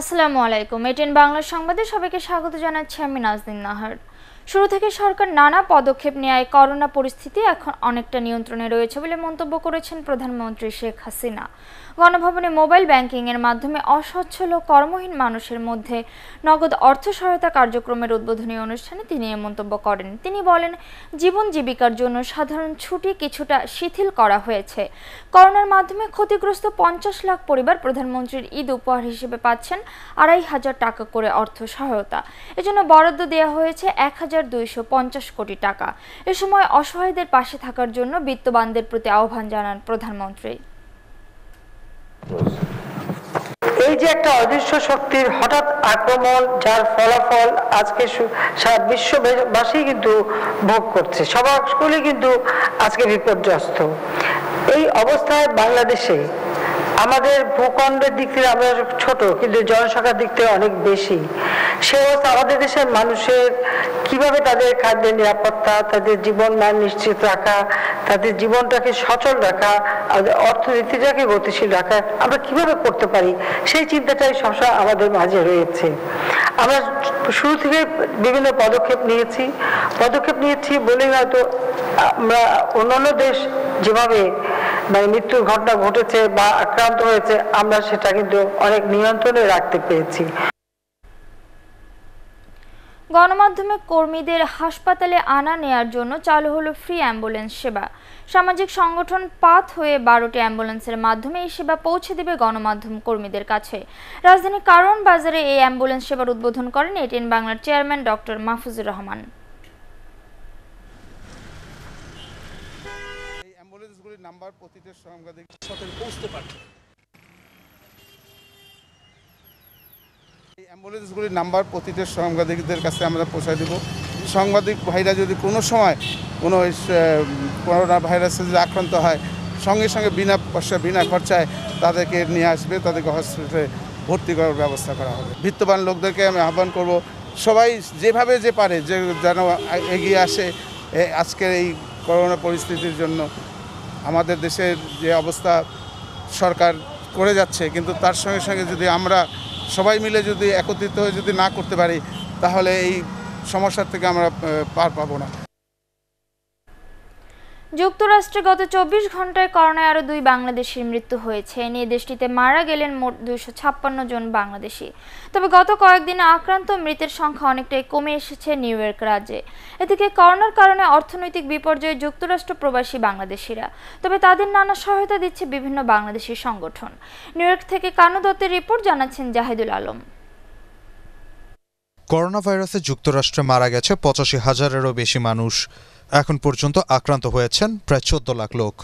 আসসালামু আলাইকুম এটিএন বাংলা সংবাদে সবাইকে স্বাগত জানাচ্ছি আমি নাজমিন নাহার। শুরু থেকে সরকার নানা পদক্ষেপ নেয় করোনা পরিস্থিতি এখন অনেকটা নিয়ন্ত্রণে রয়েছে বলে মন্তব্য করেছেন প্রধানমন্ত্রী শেখ হাসিনা। গণভবনে মোবাইল ব্যাংকিং এর মাধ্যমে অসচ্ছল ও কর্মহীন মানুষের মধ্যে নগদ অর্থ সহায়তা কার্যক্রমের উদ্বোধনী অনুষ্ঠানে তিনি এই মন্তব্য করেন। তিনি বলেন, জীবন জীবিকার জন্য সাধারণ ছুটি কিছুটা শিথিল করা হয়েছে। করোনার মাধ্যমে ক্ষতিগ্রস্ত 50 লাখ পরিবার প্রধানমন্ত্রীর ঈদ উপহার হিসেবে পাচ্ছেন 2500 টাকা করে অর্থ সহায়তা। এজন্য বরাদ্দ দেওয়া হয়েছে 1250 কোটি টাকা। এ সময় অসহায়দের পাশে থাকার জন্য বিত্তবানদের প্রতি আহ্বান জানান প্রধানমন্ত্রী। এই যে একটা অদৃশ্য শক্তির হঠাৎ আক্রমণ, যার ফলাফল আজকে সারা বিশ্ববাসী কিন্তু ভোগ করছে, সবাই কিন্তু আজকে বিপর্যস্ত। এই অবস্থায় বাংলাদেশে আমাদের ভূখণ্ডের দিক থেকে আমরা ছোট, কিন্তু জনসংখ্যার দিক থেকে অনেক বেশি। সে অবস্থা আমাদের দেশের মানুষের কিভাবে তাদের খাদ্যের নিরাপত্তা, তাদের জীবন মান নিশ্চিত রাখা, তাদের জীবনটাকে সচল রাখা, অর্থনীতিটাকে গতিশীল রাখা আমরা কিভাবে করতে পারি সেই চিন্তাটাই সবসময় আমাদের মাঝে রয়েছে। আমরা শুরু থেকে বিভিন্ন পদক্ষেপ নিয়েছি বলে হয়তো আমরা অন্যান্য দেশ যেভাবে মৃত্যুর ঘটনা ঘটেছে বা আক্রান্ত হয়েছে আমরা সেটা কিন্তু অনেক নিয়ন্ত্রণে রাখতে পেরেছি। গণমাধ্যমে কর্মীদের হাসপাতালে আনা নেয়ার জন্য চালু হলো ফ্রি অ্যাম্বুলেন্স সেবা। সামাজিক সংগঠন পাথ হয়ে 12টি অ্যাম্বুলেন্সের মাধ্যমে এই সেবা পৌঁছে দেবে গণমাধ্যম কর্মীদের কাছে। রাজধানীর কারওয়ান বাজারে এই অ্যাম্বুলেন্স সেবার উদ্বোধন করেন এটিএন বাংলার চেয়ারম্যান ডক্টর মাহফুজুর রহমান। এই অ্যাম্বুলেন্সগুলির নাম্বার প্রতিটি সাংবাদিকের সাথে পৌঁছতে পারবে। এই অ্যাম্বুলেন্সগুলির নাম্বার প্রতিটি সাংবাদিকদের কাছে আমরা পৌঁছে দেব। সাংবাদিক ভাইরা যদি কোনো সময় কোনো করোনা ভাইরাসে যদি আক্রান্ত হয়, সঙ্গে সঙ্গে বিনা পয়সা বিনা খরচায় তাদেরকে নিয়ে আসবে, তাদেরকে হসপিটালে ভর্তি করার ব্যবস্থা করা হবে। বিত্তবান লোকদেরকে আমি আহ্বান করব, সবাই যেভাবে যে পারে যে যেন এগিয়ে আসে। আজকের এই করোনা পরিস্থিতির জন্য আমাদের দেশের যে অবস্থা সরকার করে যাচ্ছে, কিন্তু তার সঙ্গে সঙ্গে যদি আমরা সবাই মিলে যদি একত্রিত হয়ে যদি না করতে পারি তাহলে এই সমস্যার থেকে আমরা পার পাবো না। যুক্তরাষ্ট্রে গত ২৪ ঘন্টায় করোনায় আরও 2 বাংলাদেশির মৃত্যু হয়েছে। এ নিয়ে দেশটিতে মারা গেলেন মোট ২৫৬ জন বাংলাদেশি। তবে গত কয়েকদিনে আক্রান্ত মৃতের সংখ্যা অনেকটাই কমে এসেছে নিউ ইয়র্ক রাজ্যে। এদিকে করোনার কারণে অর্থনৈতিক বিপর্যয়ে যুক্তরাষ্ট্র প্রবাসী বাংলাদেশিরা, তবে তাদের নানা সহায়তা দিচ্ছে বিভিন্ন বাংলাদেশি সংগঠন। নিউ ইয়র্ক থেকে কানু দত্তের রিপোর্ট জানাচ্ছেন জাহিদুল আলম। করোনা ভাইরাসে যুক্তরাষ্ট্রে মারা গেছে ৮৫,০০০-এরও বেশি মানুষ। এখন পর্যন্ত আক্রান্ত হয়েছেন প্রায় ১৪ লাখ লোক।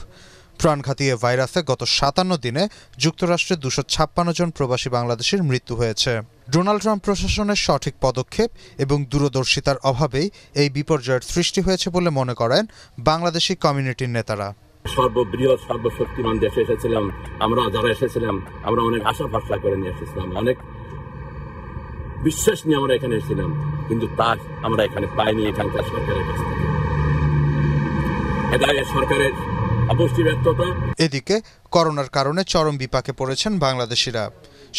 প্রাণঘাতী এ ভাইরাসে গত ৫৭ দিনে যুক্তরাষ্ট্রে ২৫৬ জন প্রবাসী বাংলাদেশির মৃত্যু হয়েছে। ডোনাল্ড ট্রাম্প প্রশাসনের সঠিক পদক্ষেপ এবং দূরদর্শিতার অভাবেই এই বিপর্যয়ের সৃষ্টি হয়েছে বলে মনে করেন বাংলাদেশি কমিউনিটির নেতারা। সর্ববৃহৎ সর্বশক্তিমান দেশে এসেছিলাম আমরা, যারা এসেছিলাম আমরা অনেক আশা ভরসা করে নিয়ে এসেছিলাম, অনেক বিশ্বাস নিয়ে আমরা এখানে এসেছিলাম, কিন্তু তা আমরা এখানে পাইনি। এখানকার সরকারের কাছে এদিকে করোনার কারণে চরম বিপাকে পড়েছেন বাংলাদেশিরা।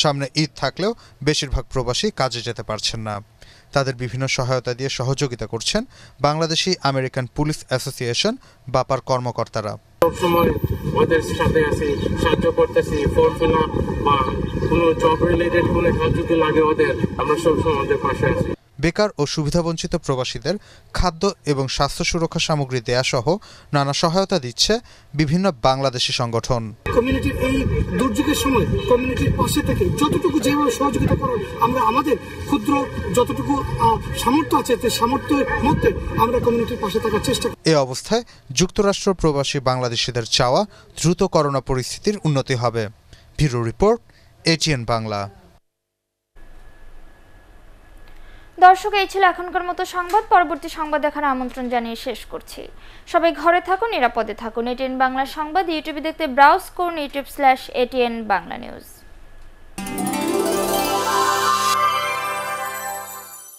সামনে ঈদ থাকলেও বেশিরভাগ প্রবাসী কাজে যেতে পারছেন না। তাদের বিভিন্ন সহায়তা দিয়ে সহযোগিতা করছেন বাংলাদেশি আমেরিকান পুলিশ অ্যাসোসিয়েশন বাপার কর্মকর্তারা। সবসময় ওদের সাথে আছি, সাহায্য করতেছি, ফর্মফিলা বা কোনো জব রিলেটেড কোনো সাহায্য লাগে ওদের, আমরা সবসময় ওদের পাশে আছি। বেকার ও সুবিধাবঞ্চিত প্রবাসীদের খাদ্য এবং স্বাস্থ্য সুরক্ষা সামগ্রী দেয়া সহ নানা সহায়তা দিচ্ছে বিভিন্ন বাংলাদেশি সংগঠন। কমিউনিটির এই দুর্যোগের সময় কমিউনিটির পাশে থেকে যতটুকু যেভাবে সহযোগিতা করার আমরা আমাদের ক্ষুদ্র যতটুকু সামর্থ্য আছে সেই সামর্থ্যের মধ্যে আমরা কমিউনিটির পাশে থাকার চেষ্টা করি। এই অবস্থায় যুক্তরাষ্ট্র প্রবাসী বাংলাদেশিদের চাওয়া দ্রুত করোনা পরিস্থিতির উন্নতি হবে। Bureau report, ATN Bangla. দর্শক, এই ছিল এখনকার মতো সংবাদ। পরবর্তী সংবাদ দেখার আমন্ত্রণ জানিয়ে শেষ করছি। সবাই ঘরে থাকুন, নিরাপদে থাকুন। এটিএন বাংলা সংবাদ ইউটিউবে দেখতে ব্রাউজ করুন youtube/ATN Bangla News।